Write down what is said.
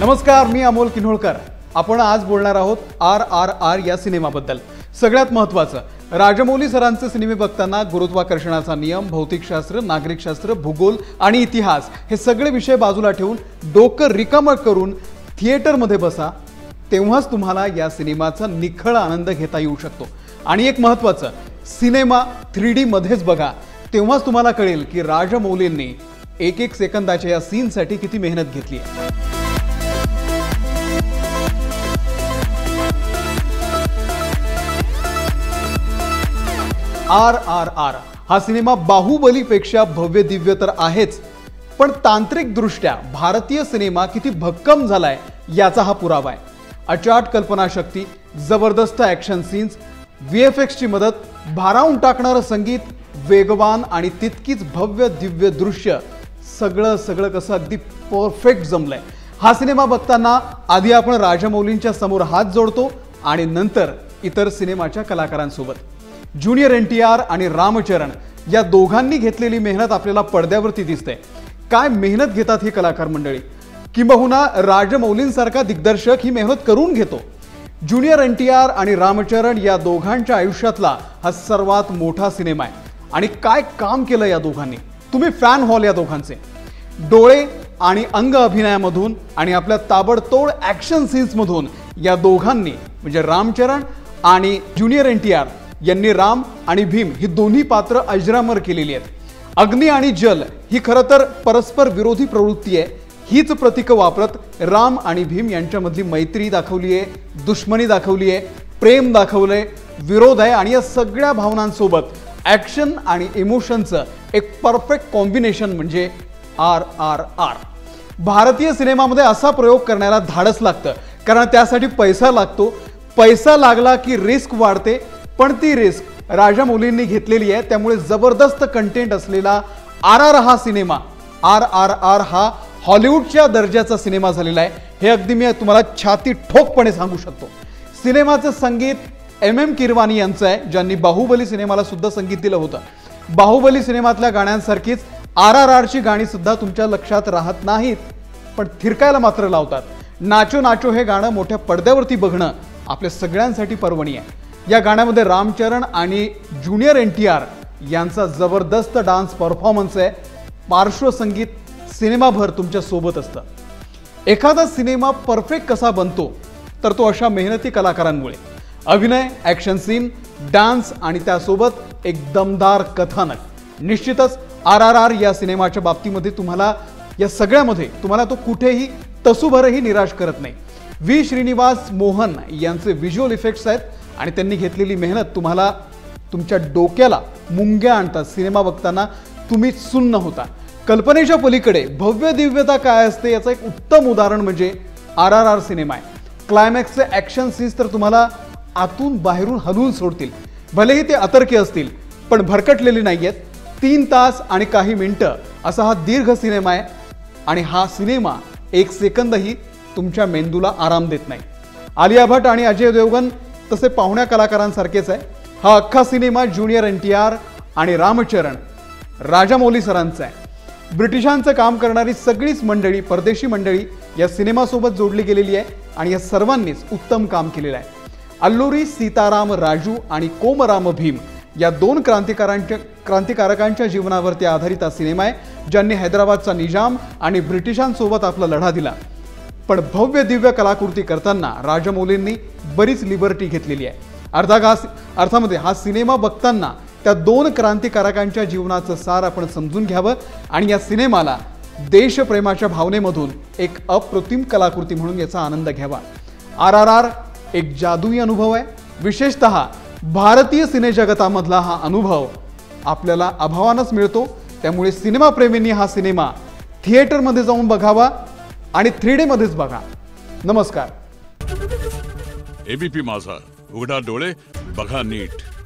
नमस्कार, मी अमोल किन्होळकर। आपण आज बोलणार आहोत आरआरआर या सिनेमाबद्दल। सगळ्यात महत्त्वाचं, राजमौली सरांचे सिनेमे बघताना गुरुत्वाकर्षणाचा नियम, भौतिकशास्त्र, नागरिकशास्त्र, भूगोल आणि इतिहास हे सगळे विषय बाजूला ठेवून डोकं रिकामं करून थिएटरमध्ये बसा, तेव्हाच तुम्हाला या सिनेमाचा निखळ आनंद घेता येऊ शकतो। आणि एक महत्त्वाचं, सिनेमा 3D मध्येच बघा, तेव्हाच तुम्हाला कळेल की राजमौलींनी एक एक सेकंदाच्या या सीनसाठी किती मेहनत घेतली आहे। आरआरआर हा सिनेमा बाहुबलीपेक्षा भव्य दिव्य तर आहेच, पण तांत्रिक दृष्ट्या भारतीय सिनेमा किती भक्कम झालाय याचा हा पुरावा आहे। अचाट कल्पनाशक्ती, जबरदस्त ॲक्शन सीन्स, व्हीएफएक्सची मदत, भारावून टाकणारं संगीत, वेगवान आणि तितकीच भव्य दिव्य दृश्य, सगळं सगळं कसं अगदी परफेक्ट जमलंय। हा सिनेमा बघताना आधी आपण राजमौलींच्या समोर हात जोडतो आणि नंतर इतर सिनेमाच्या कलाकारांसोबत। जुनियर एनटीआर आणि रामचरण या दोघांनी घेतलेली मेहनत आपल्याला पडद्यावरती दिसते। काय मेहनत घेतात ही कलाकार मंडळी, किंबहुना राजमौलींसारखा दिग्दर्शक ही मेहनत करून घेतो। जुनियर एनटीआर आणि रामचरण या दोघांच्या आयुष्यातला हा सर्वात मोठा सिनेमा आहे आणि काय काम केलं या दोघांनी। तुम्ही फॅन हॉल या दोघांचे, डोळे आणि अंग अभिनयामधून आणि आपल्या ताबडतोड ॲक्शन सीन्समधून या दोघांनी, म्हणजे रामचरण आणि जुनियर एनटीआर यांनी राम आणि भीम ही दोन्ही पात्र अजरामर केलेली आहेत। अग्नी आणि जल ही खरं तर परस्पर विरोधी प्रवृत्ती आहे, हीच प्रतीकं वापरत राम आणि भीम यांच्यामधली मैत्री दाखवली आहे, दुश्मनी दाखवली आहे, प्रेम दाखवलंय, विरोध आहे आणि या सगळ्या भावनांसोबत ॲक्शन आणि इमोशनचं एक परफेक्ट कॉम्बिनेशन म्हणजे आरआरआर। भारतीय सिनेमामध्ये असा प्रयोग करण्याला धाडस लागतं, कारण त्यासाठी पैसा लागतो। पैसा लागला की रिस्क वाढते, पण ती रिस्क राजमौलींनी घेतलेली आहे। त्यामुळे जबरदस्त कंटेंट असलेला आरआरआर हा हॉलिवूडच्या दर्जाचा सिनेमा झालेला आहे, हे अगदी मी तुम्हाला छाती ठोकपणे सांगू शकतो। सिनेमाचं संगीत MM किरवानी यांचं आहे, ज्यांनी बाहुबली सिनेमाला सुद्धा संगीत दिलं होतं। बाहुबली सिनेमातल्या गाण्यांसारखीच आरआरआरची गाणी सुद्धा तुमच्या लक्षात राहत नाहीत, पण थिरकायला मात्र लावतात। नाचो नाचो हे गाणं मोठ्या पडद्यावरती बघणं आपल्या सगळ्यांसाठी पर्वणी आहे। या गाण्यामध्ये रामचरण आणि जुनियर एनटीआर यांचा जबरदस्त डान्स परफॉर्मन्स आहे। पार्श्वसंगीत सिनेमाभर तुमच्या सोबत असतं। एखादा सिनेमा परफेक्ट कसा बनतो, तर तो अशा मेहनती कलाकारांमुळे। अभिनय, ॲक्शन सीन, डान्स आणि त्यासोबत एक दमदार कथानक। निश्चितच आरआरआर या सिनेमाच्या बाबतीमध्ये तुम्हाला या सगळ्यामध्ये तुम्हाला तो कुठेही तसूभरही निराश करत नाही। व्ही श्रीनिवास मोहन यांचे व्हिज्युअल इफेक्ट्स आहेत आणि त्यांनी घेतलेली मेहनत तुम्हाला तुमच्या डोक्याला मुंग्या आणतात। सिनेमा बघताना तुम्ही सुन्न होता। कल्पनेच्या पलीकडे भव्य दिव्यता काय असते याचं एक उत्तम उदाहरण म्हणजे आरआरआर सिनेमा आहे। क्लायमॅक्सचे ॲक्शन सीन्स तर तुम्हाला आतून बाहेरून हलवून सोडतील। भलेही ते अतर्क्य असतील, पण भरकटलेले नाही आहेत। 3 तास आणि काही मिनटं असा हा दीर्घ सिनेमा आहे आणि हा सिनेमा एक सेकंदही तुमच्या मेंदूला आराम देत नाही। आलिया भट्ट आणि अजय देवगन तसे पाहुण्या कलाकारांसारखेच आहे। हा अख्खा सिनेमा जुनियर एनटीआर आणि रामचरण, राजमौली सरांचा आहे। ब्रिटिशांचं काम करणारी सगळीच मंडळी, परदेशी मंडळी या सिनेमासोबत जोडली गेलेली आहे आणि या सर्वांनीच उत्तम काम केलेलं आहे। अल्लूरी सीताराम राजू आणि कोमराम भीम या दोन क्रांतिकारकांच्या जीवनावरती आधारित हा सिनेमा आहे, ज्यांनी हैदराबादचा निजाम आणि ब्रिटिशांसोबत आपला लढा दिला। पण भव्य दिव्य कलाकृती करताना राजमौलींनी बरीच लिबर्टी घेतलेली आहे। अर्थामध्ये हा सिनेमा बघताना त्या दोन क्रांतिकारकांच्या जीवनाचं सार आपण समजून घ्यावं आणि या सिनेमाला देशप्रेमाच्या भावनेमधून एक अप्रतिम कलाकृती म्हणून याचा आनंद घ्यावा। आरआरआर एक जादुई अनुभव आहे। विशेषतः भारतीय सिनेजगतामधला हा अनुभव आपल्याला अभावानंच मिळतो। त्यामुळे सिनेमाप्रेमींनी हा सिनेमा थिएटरमध्ये जाऊन बघावा आणि 3D मध्येच बघा। नमस्कार। ABP माझा, उघडा डोळे, बघा नीट।